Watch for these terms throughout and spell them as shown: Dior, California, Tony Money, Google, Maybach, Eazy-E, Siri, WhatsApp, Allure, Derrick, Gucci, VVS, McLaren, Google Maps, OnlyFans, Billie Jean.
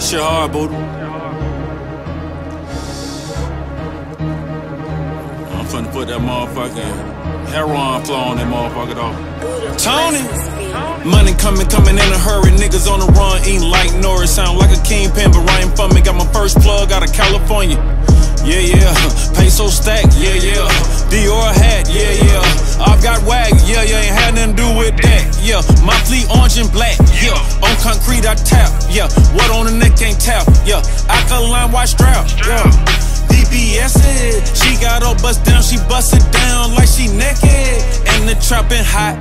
This shit hard, boo. I'm finna put that motherfucking heroin flow on that motherfucker though. Tony! Money coming in a hurry, niggas on the run, eating like Norris. Sound like a kingpin, but right in front me. Got my first plug out of California. Yeah, yeah. Peso stack, yeah, yeah. Dior hat, yeah, yeah. I've got wag, yeah, yeah. Ain't had nothing to do with that, yeah. My fleet orange and black, yeah. On concrete I tap, yeah. What on the neck can't tap, yeah. Alkaline white strap, yeah. VVS it, she got her bust down, she bust it down like she naked. And the trappin' hot,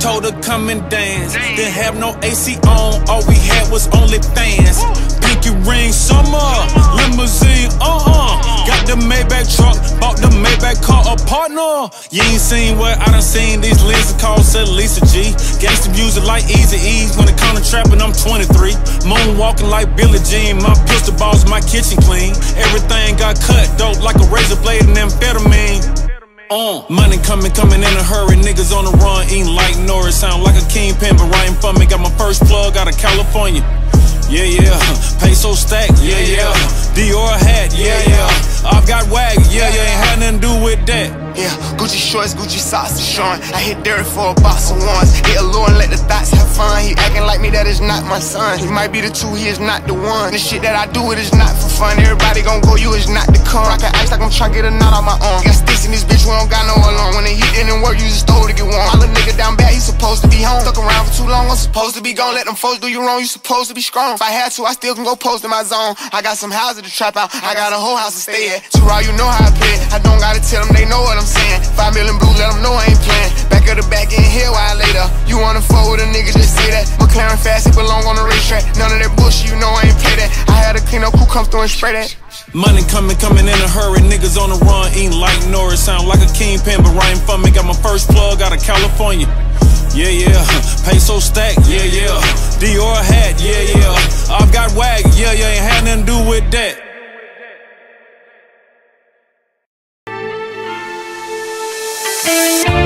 told her come and dance. Didn't have no AC on, all we had was OnlyFans. Pinky ring, summer, limousine, got the Maybach truck, bought the Maybach car, a partner. You ain't seen what I done seen, these lenses cost at least a G. Gangsta music like Eazy-E, when it come to trappin', I'm 23. Moonwalking like Billie Jean, my pistol balls, my kitchen clean. Everything got cut dope like a razor blade and amphetamine. Money coming in a hurry, niggas on the run, eating like Norris. Sound like a kingpin, but right in front me. Got my first plug out of California. Yeah, yeah. Peso stack, yeah, yeah. Dior hat, yeah, yeah. I've got wag, yeah, yeah. Ain't had nothing to do with that. Yeah, Gucci shorts, Gucci socks is showing. I hit Derrick for a box of ones. Hit allure and let the thoughts have fun. He acting like me, that is not my son. He might be the two, he is not the one. The shit that I do, it is not for fun. Everybody gon' go, you is not the con. I can ice like I'm tryna get a knot on my arm. Got sticks in this bitch, we don't got no alarm. When the heat didn't work, you just stole to get warm. I little nigga down bad, he supposed to be home. Stuck around for too long, I'm supposed to be gone. Let them folks do you wrong, you supposed to be strong. If I had to, I still can go post in my zone. I got some houses to trap out, I got a whole house to stay at. To all you know how I play it. I don't gotta tell them, they know what I'm saying. 5 million blue, let them know I ain't playing. Back of the back end, here while later. You wanna fold with a nigga, just say that. McLaren fast, it belong on the racetrack. None of that bullshit, you know I ain't play that. I had to clean up who comes through and spray that. Money coming in a hurry, niggas on the run, eating like Norris. Sound like a kingpin, but right in front me. Got my first plug out of California. Yeah, yeah. Peso stack, yeah, yeah. Dior hat, yeah, yeah. I've got wag, yeah, yeah. Ain't had nothing to do with that.